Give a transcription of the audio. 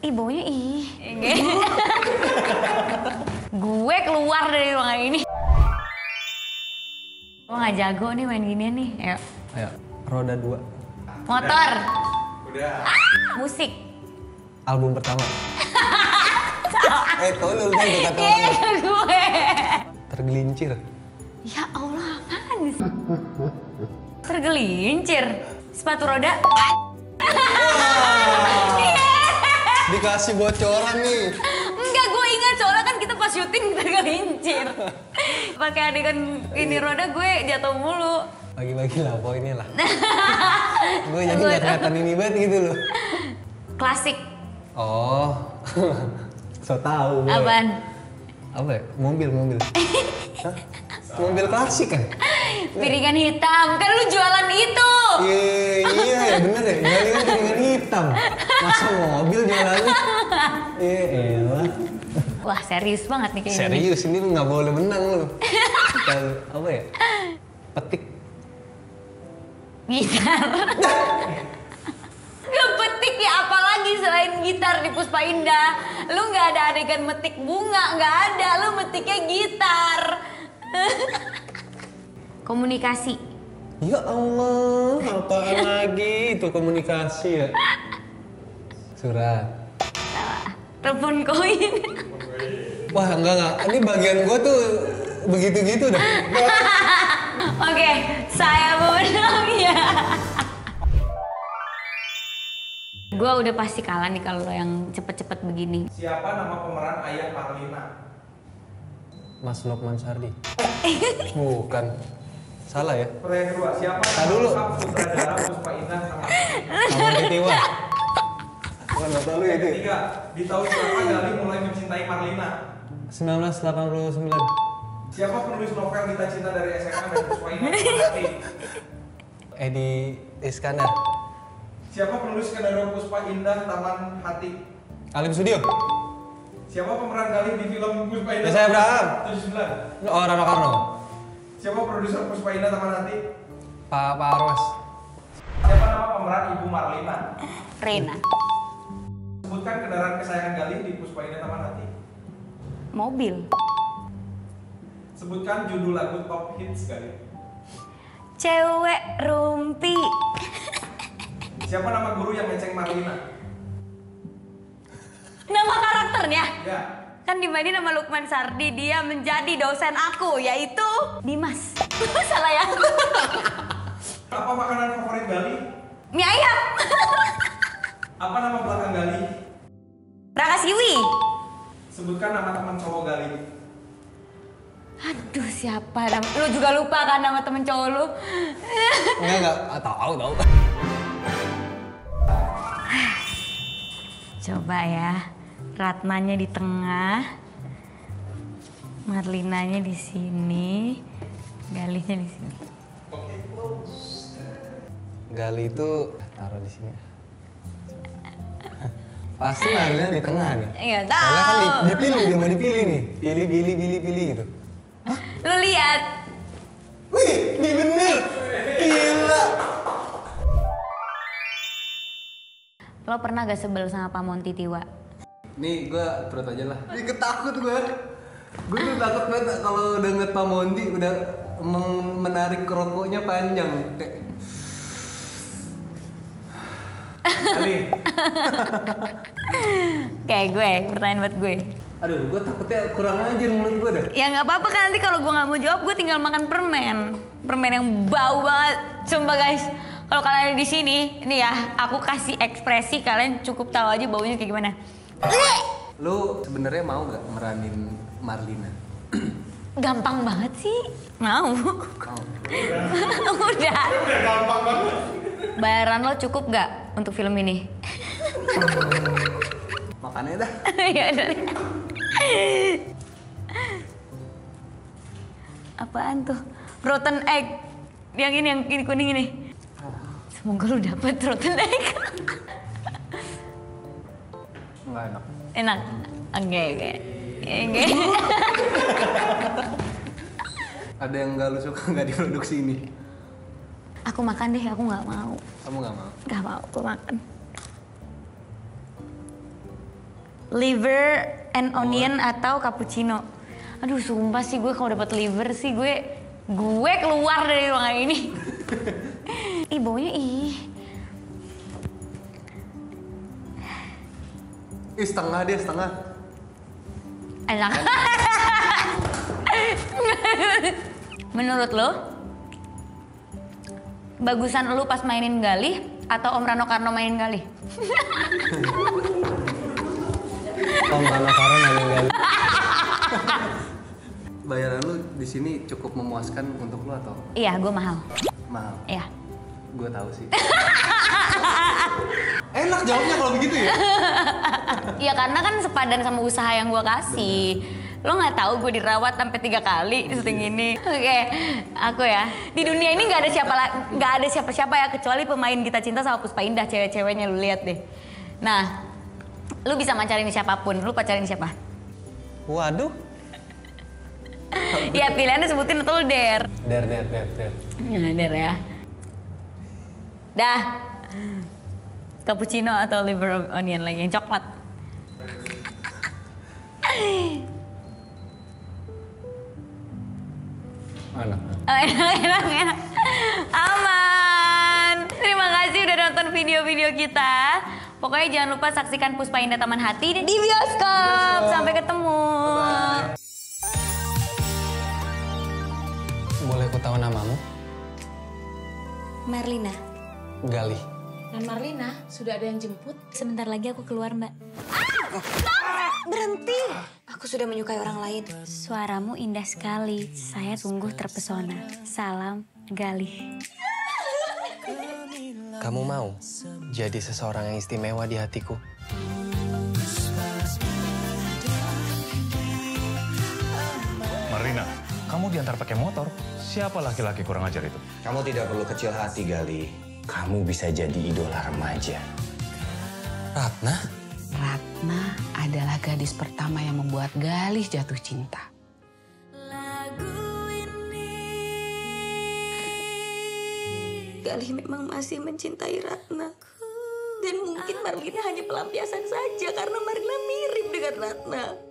Ih, baunya ih. Gue keluar dari ruangan ini. Gue gak jago nih main ginian nih. Ayo. Ayo. Roda 2. Motor. Udah. Ah, musik. Album pertama. Eh, tolol kan kita tolol. Tergelincir. Ya Allah, apaan sih? Tergelincir. Sepatu roda. Dikasih bocoran nih. Enggak, gue ingat soalnya kan kita pas syuting tergelincir. Pakai adegan ini roda gue jatuh mulu. Bagi-bagi lah poinnya lah. Gue jadi gak kelihatan ini banget gitu loh. Klasik. Oh. So tau gue. Apaan? Apa ya? Mobil. Hah? Mobil klasik kan? Piringan hitam, kan lu jualan itu. Iya, ya bener ya, jualan piringan hitam. Masa mobil jualannya? Iya, elah. Wah, serius banget nih kayaknya. Serius, ini lu gak boleh menang lu. Apa ya? Petik. Gitar. Gak petik ya, apalagi selain gitar di Puspa Indah. Lu gak ada adegan metik bunga, gak ada. Lu metiknya gitar. Komunikasi. Ya Allah, apaan lagi itu komunikasi ya? Surat. Telepon koin. Wah, enggak. Ini bagian gua tuh begitu-gitu dah. Oke, saya menang ya. Gua udah pasti kalah nih kalau yang cepet-cepet begini. Siapa nama pemeran ayah Marlina? Mas Lukman Sardi. Bukan. Salah ya? Pertanyaan kedua, siapa nama sutradara Puspa Indah Taman Hati? Monty Tiwa. Wah, nggak tahu ya itu. Ketiga, di tahun berapa Gali mulai mencintai Marlina? 1989. Siapa penulis novel Gita Cinta dari SMA dan Puspa Indah Taman Hati? Edi Iskandar. Siapa penulis skenario Puspa Indah Taman Hati? Alim Sudiong. Siapa pemeran Gali di film Puspa Indah? Yesaya Abraham. 79. Oh, Rano Karno. Siapa produser Puspa Indah Taman Hati? Pak Arwas. Siapa nama pemeran Ibu Marlina? Rena. Sebutkan kendaraan kesayangan Gali di Puspa Indah Taman Hati. Mobil. Sebutkan judul lagu top hits Gali. Cewek rumpi. Siapa nama guru yang menceng Marlina? Nama karakternya? Ya. Kan dibanding sama Lukman Sardi, dia menjadi dosen aku, yaitu Dimas. Salah ya? Apa makanan favorit Gali? Mie ayam. Apa nama belakang Gali? Raka Siwi. Sebutkan nama teman cowok Gali. Aduh, siapa nama? Lu juga lupa kan nama teman cowok lu? Enggak, tahu. Coba ya. Ratnanya di tengah, Marlinanya di sini, Galinya di sini. Gali itu taruh di sini. Pasti Marlina di tengah nih. Iya tahu. Karena kan dipilih, dia mau dipilih nih. Pilih gitu. Hah? Lu lihat. Wih, dia bener. Gila. Lo pernah gak sebel sama Pak Monty Tiwa? Nih, gue perut aja lah. Ih, ketakut gue. Gue tuh takut banget kalau udah ngeliat Pak Monty udah menarik rokoknya panjang. Kayak... Ali. Kayak gue, pertanyaan buat gue. Aduh, gue takutnya kurang ajar mulut gue dah. Ya nggak apa-apa kan, nanti kalau gue nggak mau jawab, gue tinggal makan permen. Permen yang bau banget. Sumpah guys, kalau kalian di sini, ini ya, aku kasih ekspresi, kalian cukup tahu aja baunya kayak gimana. Lu sebenarnya mau gak meranin Marlina? Gampang banget sih. Mau. Udah. Gampang banget. Bayaran lo cukup gak untuk film ini? Makannya dah. Apaan tuh? Rotten egg. Yang ini kuning ini. Semoga lu dapet rotten egg. Enggak enak. Enak? Oke. Ada yang gak lu suka gak di produksi ini? Aku makan deh, aku gak mau. Kamu gak mau? Gak mau, aku makan. liver and onion atau cappuccino. Aduh, sumpah sih gue kalau dapat liver sih gue keluar dari ruangan ini. Ih, baunya Ih, setengah dia, setengah. Enak. Menurut lo, bagusan lo pas mainin Galih atau Om Rano Karno mainin Galih? Om Rano Karno mainin Galih. Bayaran lu di sini cukup memuaskan untuk lu atau? Iya, gue mahal. Mahal? Iya. Gue tahu sih. Enak jawabnya kalau begitu ya? Iya, karena kan sepadan sama usaha yang gue kasih. Bener. Lo nggak tahu gue dirawat sampai 3 kali di syuting ini. Oke, aku ya. Di dunia ini nggak ada siapa-siapa ya kecuali pemain Gita Cinta sama Puspa Indah, cewek-ceweknya lu lihat deh. Nah, lu bisa pacarin siapapun. Lu pacarin siapa? Waduh. Ya pilihannya sebutin atau lu der. Der. Nah, der ya. Dah. Cappuccino atau liver onion lagi yang coklat. Enak. Oh, enak. Aman. Terima kasih udah nonton video-video kita. Pokoknya jangan lupa saksikan Puspa Indah Taman Hati di bioskop. Sampai ketemu. Bye -bye. Boleh ku tahu namamu? Marlina. Galih. Dan Marlina, sudah ada yang jemput? Sebentar lagi aku keluar, Mbak. Ah! Berhenti! Aku sudah menyukai orang lain. Suaramu indah sekali. Saya sungguh terpesona. Salam, Galih. Kamu mau jadi seseorang yang istimewa di hatiku? Marlina, kamu diantar pakai motor. Siapa laki-laki kurang ajar itu? Kamu tidak perlu kecil hati, Galih. Kamu bisa jadi idola remaja. Ratna? Ratna adalah gadis pertama yang membuat Galih jatuh cinta. Galih memang masih mencintai Ratna. Dan mungkin Marlina hanya pelampiasan saja karena Marlina mirip dengan Ratna.